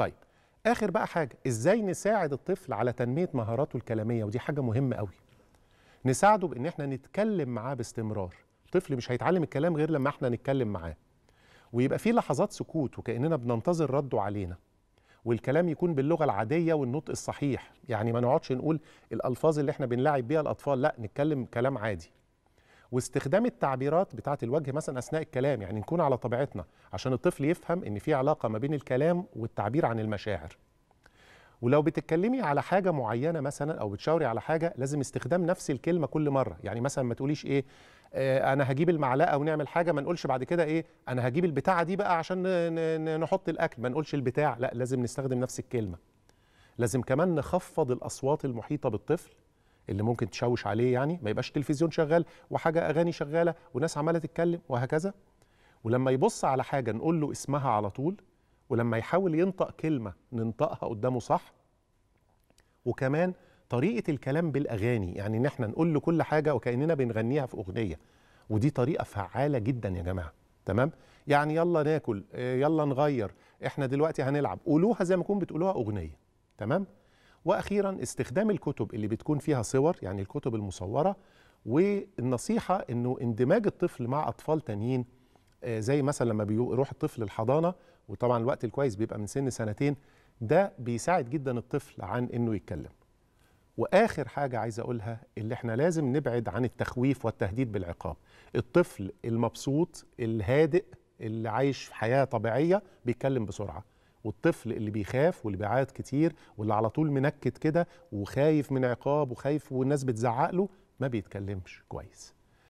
طيب آخر بقى حاجة، إزاي نساعد الطفل على تنمية مهاراته الكلامية؟ ودي حاجة مهمة قوي. نساعده بإن احنا نتكلم معاه باستمرار. الطفل مش هيتعلم الكلام غير لما احنا نتكلم معاه، ويبقى في لحظات سكوت وكأننا بننتظر رده علينا، والكلام يكون باللغة العادية والنطق الصحيح. يعني ما نقعدش نقول الألفاظ اللي احنا بنلعب بيها الأطفال، لا، نتكلم كلام عادي. واستخدام التعبيرات بتاعة الوجه مثلا أثناء الكلام، يعني نكون على طبيعتنا عشان الطفل يفهم إن في علاقة ما بين الكلام والتعبير عن المشاعر. ولو بتتكلمي على حاجة معينة مثلا أو بتشاوري على حاجة، لازم استخدام نفس الكلمة كل مرة. يعني مثلا ما تقوليش إيه أنا هجيب المعلقة ونعمل حاجة، ما نقولش بعد كده إيه أنا هجيب البتاعة دي بقى عشان نحط الأكل، ما نقولش البتاع، لا، لازم نستخدم نفس الكلمة. لازم كمان نخفض الأصوات المحيطة بالطفل اللي ممكن تشوش عليه، يعني ما يبقاش تلفزيون شغال وحاجه اغاني شغاله وناس عماله تتكلم وهكذا. ولما يبص على حاجه نقول له اسمها على طول، ولما يحاول ينطق كلمه ننطقها قدامه صح. وكمان طريقه الكلام بالاغاني، يعني ان احنا نقول له كل حاجه وكاننا بنغنيها في اغنيه، ودي طريقه فعاله جدا يا جماعه. تمام؟ يعني يلا ناكل، يلا نغير، احنا دلوقتي هنلعب، قولوها زي ما تكون بتقولوها اغنيه. تمام؟ وأخيراً استخدام الكتب اللي بتكون فيها صور، يعني الكتب المصورة. والنصيحة إنه اندماج الطفل مع أطفال تانيين، زي مثلاً لما بيروح الطفل الحضانة، وطبعاً الوقت الكويس بيبقى من سن 2 سنين، ده بيساعد جداً الطفل عن إنه يتكلم. وآخر حاجة عايز أقولها، اللي إحنا لازم نبعد عن التخويف والتهديد بالعقاب. الطفل المبسوط الهادئ اللي عايش في حياة طبيعية بيتكلم بسرعة، والطفل اللي بيخاف واللي بيعيط كتير واللي على طول منكت كده وخايف من عقاب وخايف والناس بتزعق له ما بيتكلمش كويس.